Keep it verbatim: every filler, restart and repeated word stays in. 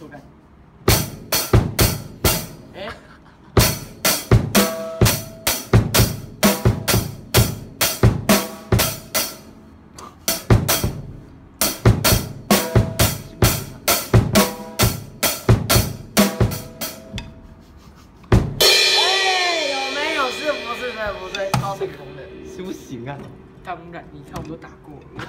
手感。哎，有没有？是不是的？不对，超成功的。是不行啊！大拇指，你差不多打过了。